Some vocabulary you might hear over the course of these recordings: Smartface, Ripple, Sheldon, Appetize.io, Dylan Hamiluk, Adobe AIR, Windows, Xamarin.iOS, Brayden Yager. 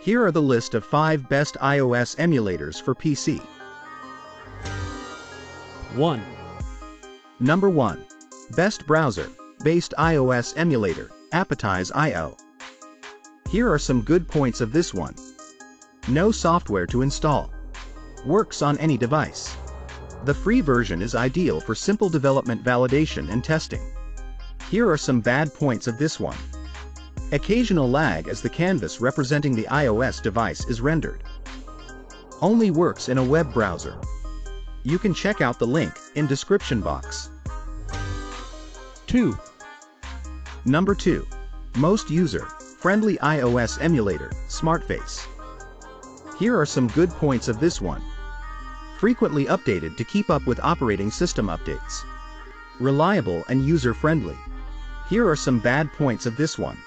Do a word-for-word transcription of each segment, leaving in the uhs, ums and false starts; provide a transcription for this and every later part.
Here are the list of five best iOS emulators for P C. one. Number one. Best browser-based iOS emulator, Appetize dot i o. Here are some good points of this one. No software to install. Works on any device. The free version is ideal for simple development, validation and testing. Here are some bad points of this one. Occasional lag as the canvas representing the iOS device is rendered. Only works in a web browser. You can check out the link in description box. two. Number two. Most user-friendly iOS emulator, Smartface. Here are some good points of this one. Frequently updated to keep up with operating system updates. Reliable and user-friendly. Here are some bad points of this one.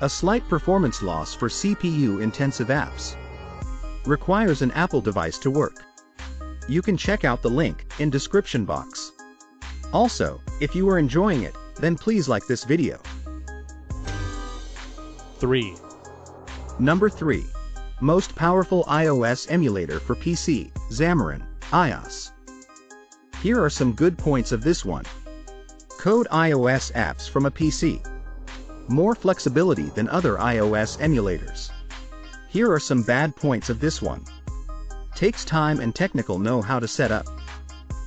A slight performance loss for C P U-intensive apps. Requires an Apple device to work. You can check out the link in description box. Also, if you are enjoying it, then please like this video. three. Number three. Most powerful iOS emulator for P C, Xamarin dot i O S. Here are some good points of this one. Code iOS apps from a P C. More flexibility than other iOS emulators. Here are some bad points of this one. Takes time and technical know-how to set up.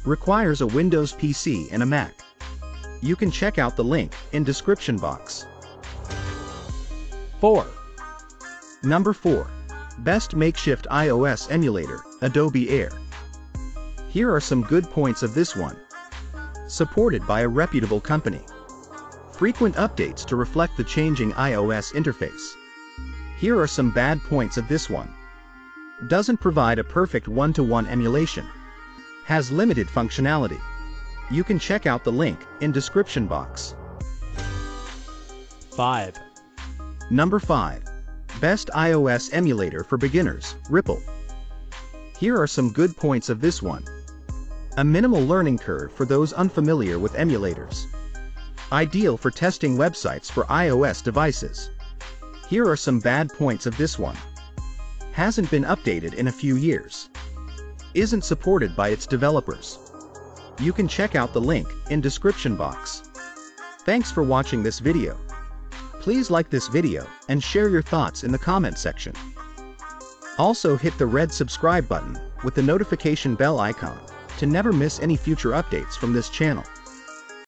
Requires a Windows P C and a Mac. You can check out the link in description box. four. Number four. Best makeshift iOS emulator, Adobe AIR. Here are some good points of this one. Supported by a reputable company. Frequent updates to reflect the changing iOS interface. Here are some bad points of this one. Doesn't provide a perfect one-to-one emulation. Has limited functionality. You can check out the link in description box. five. Number five. Best iOS emulator for beginners, Ripple. Here are some good points of this one. A minimal learning curve for those unfamiliar with emulators. Ideal for testing websites for iOS devices. Here are some bad points of this one. Hasn't been updated in a few years. Isn't supported by its developers. You can check out the link in description box. Thanks for watching this video. Please like this video and share your thoughts in the comment section. Also hit the red subscribe button with the notification bell icon to never miss any future updates from this channel.